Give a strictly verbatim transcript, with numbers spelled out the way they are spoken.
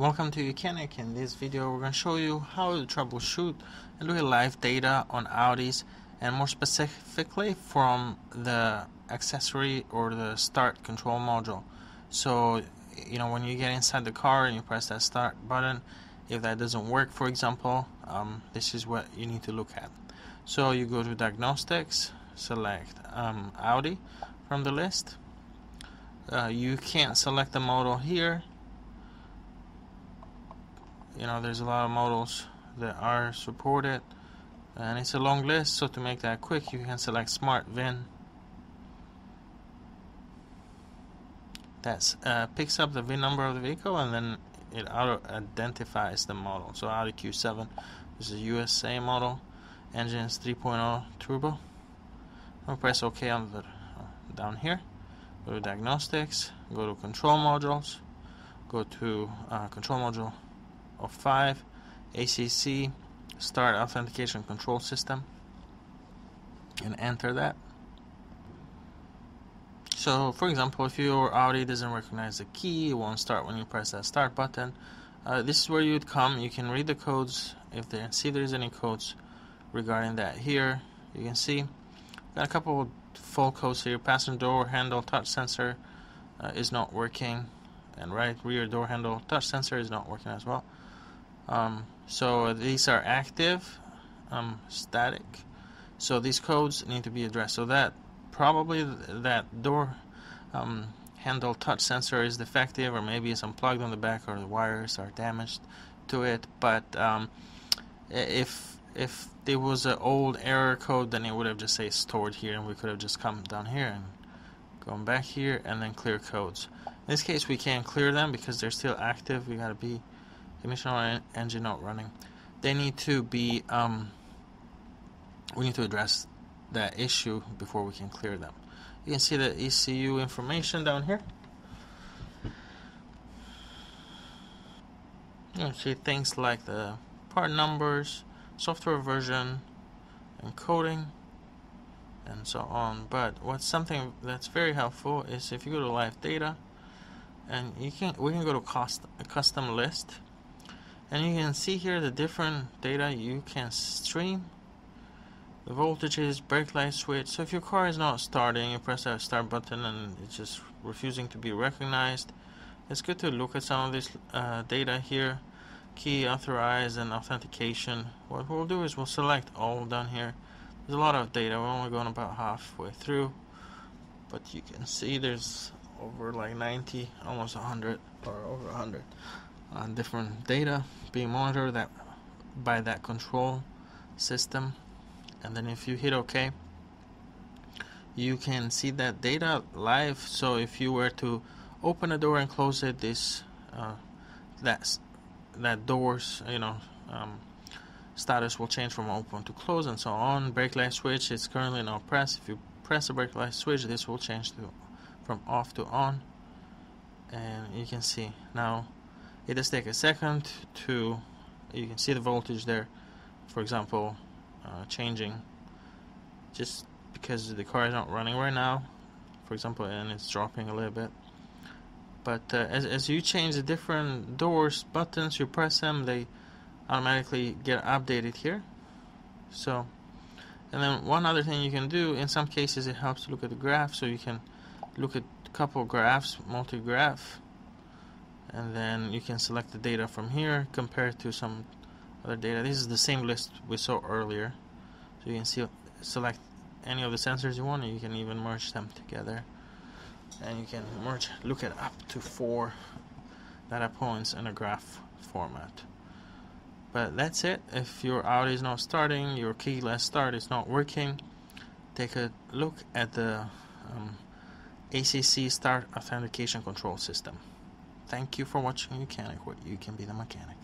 Welcome to YOUCANIC. In this video we're going to show you how to troubleshoot and look at live data on Audis, and more specifically from the accessory or the start control module. So you know, when you get inside the car and you press that start button, if that doesn't work, for example, um, this is what you need to look at. So you go to diagnostics, select um, Audi from the list. Uh, you can't select the model here. You know, there's a lot of models that are supported and it's a long list, so to make that quick you can select Smart V I N. That uh, picks up the V I N number of the vehicle and then it auto identifies the model. So Audi Q seven, this is U S A model, engine is three point oh turbo. I'll press OK on the uh, down here. Go to diagnostics, go to control modules, go to uh, control module of five, A C C, start authentication control system, and enter that. So for example, if your Audi doesn't recognize the key, it won't start when you press that start button, uh, this is where you would come. You can read the codes if they see there's any codes regarding that. Here you can see got a couple of full codes here. Passenger door handle touch sensor uh, is not working, and right rear door handle touch sensor is not working as well. Um, so these are active, um, static, so these codes need to be addressed. So that probably th that door um, handle touch sensor is defective, or maybe it's unplugged on the back, or the wires are damaged to it. But um, if if there was an old error code, then it would have just say stored here, and we could have just come down here and gone back here and then clear codes. In this case we can't clear them because they're still active. We gotta be ignition on, engine not running. They need to be, um, we need to address that issue before we can clear them. You can see the E C U information down here. You can see things like the part numbers, software version, encoding, and so on. But what's something that's very helpful is if you go to live data, and you can we can go to cost, a custom list. And you can see here the different data you can stream, the voltages, brake light switch. So if your car is not starting, you press that start button and it's just refusing to be recognized, it's good to look at some of this uh, data here. Key, authorize, and authentication. What we'll do is we'll select all down here. There's a lot of data. We're only going about halfway through, but you can see there's over like ninety, almost one hundred, or over one hundred. Uh, different data being monitored that by that control system. And then if you hit OK, you can see that data live. So if you were to open a door and close it, this uh, that's that doors, you know, um, status will change from open to close, and so on. Brake light switch, it's currently not pressed. If you press the brake light switch, this will change to from off to on, and you can see now. It does take a second to, you can see the voltage there, for example, uh, changing just because the car is not running right now, for example, and it's dropping a little bit. But uh, as, as you change the different doors, buttons, you press them, they automatically get updated here. So, and then one other thing you can do, in some cases it helps to look at the graph, so you can look at a couple graphs, multi-graph. And then you can select the data from here, compare it to some other data. This is the same list we saw earlier. So you can see, select any of the sensors you want, and you can even merge them together. And you can merge, look at up to four data points in a graph format. But that's it. If your Audi is not starting, your key last start is not working, take a look at the um, A C C Start Authentication Control System. Thank you for watching YOUCANIC, where you can be the mechanic.